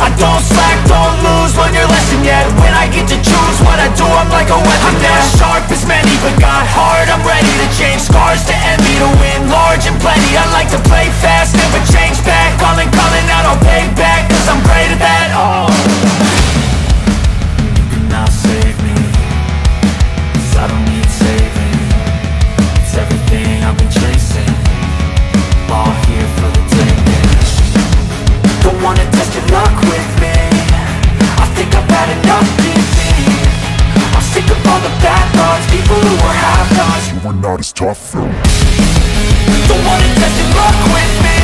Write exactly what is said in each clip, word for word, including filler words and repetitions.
I don't slack, don't lose, learn your lesson yet. When I get to choose what I do, I'm like a weapon. I'm not sharp as many, but got hard, I'm ready to change. Scars to envy, to win large and plenty. I like to play fast, never change back. Calling, calling out, I'll pay back, cause I'm great at that. Oh, you cannot save me, cause I don't need saving. It's everything I've been chasing, all here for the taking. Don't wanna test your luck with me, I think I've had enough disease. I'm sick of all the bad thoughts, people who are half-nots. You are not as tough though. Don't wanna test your luck with me,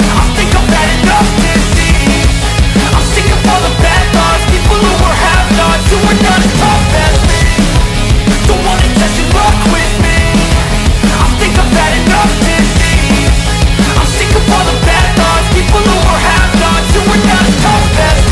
I think I've had enough disease. I'm sick of all the bad thoughts, people who are half-nots. You are not as tough as me. Don't wanna test your luck with me, I think I've had enough disease. I'm sick of all the bad thoughts, people who are half-nots. You were not as tough as me.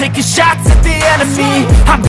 Taking shots at the enemy. I'm